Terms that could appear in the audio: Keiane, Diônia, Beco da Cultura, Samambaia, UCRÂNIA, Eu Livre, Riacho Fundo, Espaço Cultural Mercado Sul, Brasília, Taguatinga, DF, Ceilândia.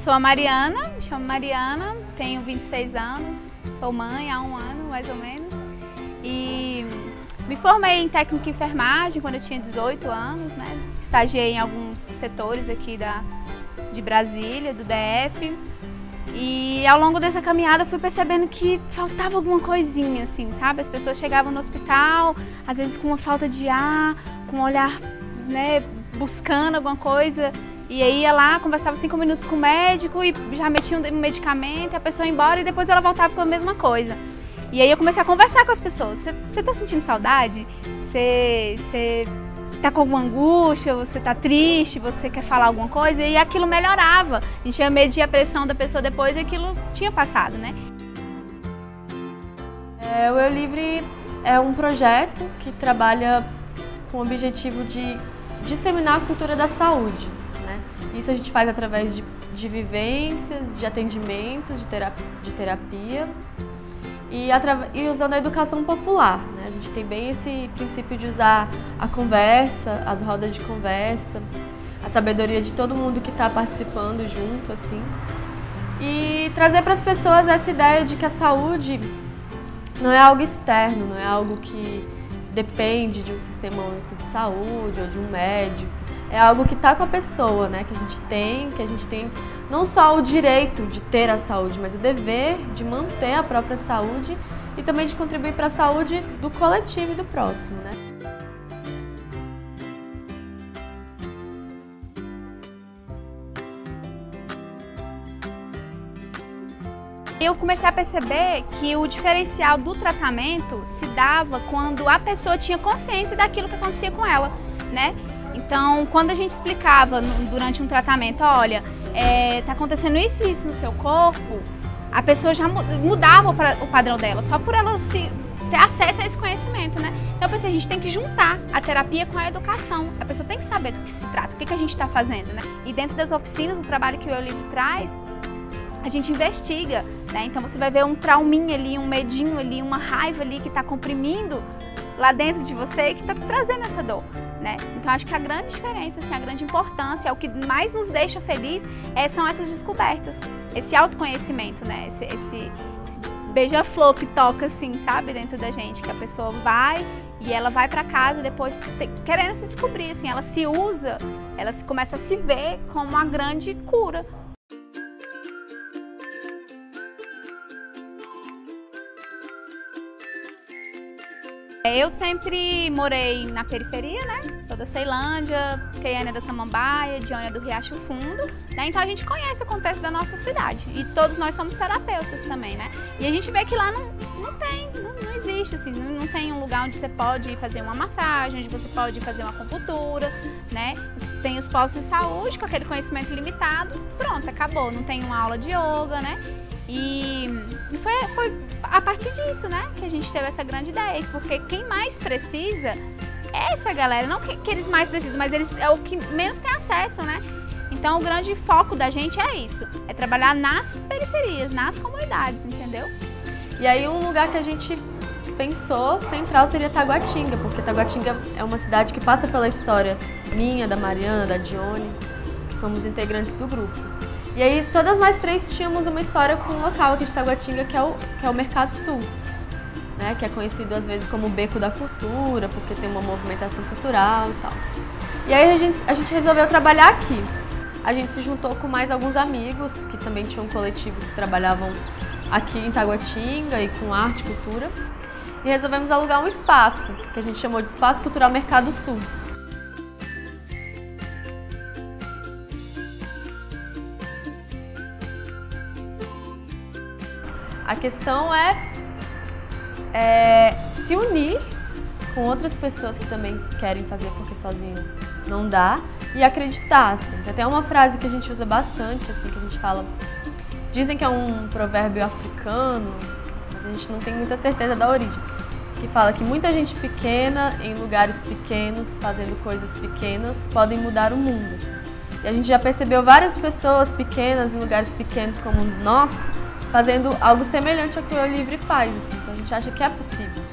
sou a Mariana, me chamo Mariana, tenho 26 anos, sou mãe há um ano mais ou menos e me formei em técnico em enfermagem quando eu tinha 18 anos, né? Estagiei em alguns setores aqui de Brasília, do DF, e ao longo dessa caminhada fui percebendo que faltava alguma coisinha, assim, sabe? As pessoas chegavam no hospital, às vezes com uma falta de ar, com um olhar, né, buscando alguma coisa. E aí ia lá, conversava 5 minutos com o médico e já metia um medicamento, a pessoa ia embora e depois ela voltava com a mesma coisa. E aí eu comecei a conversar com as pessoas. Você tá sentindo saudade? Você tá com alguma angústia? Você tá triste? Você quer falar alguma coisa? E aquilo melhorava. A gente ia medir a pressão da pessoa depois e aquilo tinha passado, né? O Eu Livre é um projeto que trabalha com o objetivo de disseminar a cultura da saúde. Isso a gente faz através de vivências, de atendimentos, de terapia e usando a educação popular, né? A gente tem bem esse princípio de usar a conversa, as rodas de conversa, a sabedoria de todo mundo que está participando junto, assim, e trazer para as pessoas essa ideia de que a saúde não é algo externo, não é algo que depende de um sistema único de saúde ou de um médico. É algo que está com a pessoa, né? Que a gente tem não só o direito de ter a saúde, mas o dever de manter a própria saúde e também de contribuir para a saúde do coletivo e do próximo, né? Eu comecei a perceber que o diferencial do tratamento se dava quando a pessoa tinha consciência daquilo que acontecia com ela, né? Então, quando a gente explicava durante um tratamento, olha, tá acontecendo isso e isso no seu corpo, a pessoa já mudava o padrão dela, só por ela ter acesso a esse conhecimento, né? Então, eu pensei, a gente tem que juntar a terapia com a educação. A pessoa tem que saber do que se trata, o que a gente está fazendo, né? E dentro das oficinas, o trabalho que o Eu Livre traz, a gente investiga, né? Então, você vai ver um trauminha ali, um medinho ali, uma raiva ali que está comprimindo lá dentro de você e que está trazendo essa dor, né? Então acho que a grande diferença, assim, a grande importância, o que mais nos deixa feliz são essas descobertas, esse autoconhecimento, né? Esse beija-flor que toca assim, sabe, dentro da gente, que a pessoa vai e ela vai para casa depois querendo se descobrir, assim, ela se usa, ela começa a se ver como uma grande cura. Eu sempre morei na periferia, né? Sou da Ceilândia, Keiane é da Samambaia, Diônia é do Riacho Fundo, né? Então a gente conhece o contexto da nossa cidade e todos nós somos terapeutas também, né? E a gente vê que lá não existe, assim, não tem um lugar onde você pode fazer uma massagem, onde você pode fazer uma acupuntura, né? Tem os postos de saúde com aquele conhecimento limitado, pronto, acabou, não tem uma aula de yoga, né? E foi a partir disso, né, que a gente teve essa grande ideia, porque quem mais precisa é essa galera, não que eles mais precisam, mas eles é o que menos tem acesso, né? Então o grande foco da gente é isso, é trabalhar nas periferias, nas comunidades, entendeu? E aí um lugar que a gente pensou central seria Taguatinga, porque Taguatinga é uma cidade que passa pela história minha, da Mariana, da Dione, que somos integrantes do grupo. E aí todas nós três tínhamos uma história com um local aqui de Taguatinga que é o Mercado Sul, né? Que é conhecido às vezes como Beco da Cultura, porque tem uma movimentação cultural e tal. E aí a gente resolveu trabalhar aqui. A gente se juntou com mais alguns amigos que também tinham coletivos que trabalhavam aqui em Taguatinga e com arte e cultura. E resolvemos alugar um espaço, que a gente chamou de Espaço Cultural Mercado Sul. A questão é se unir com outras pessoas que também querem fazer porque sozinho não dá e acreditar, assim. Tem até uma frase que a gente usa bastante, assim, que a gente fala... Dizem que é um provérbio africano, mas a gente não tem muita certeza da origem. Que fala que muita gente pequena, em lugares pequenos, fazendo coisas pequenas, podem mudar o mundo. Assim. E a gente já percebeu várias pessoas pequenas, em lugares pequenos como nós, fazendo algo semelhante ao que o Eu Livre faz, assim. Então a gente acha que é possível.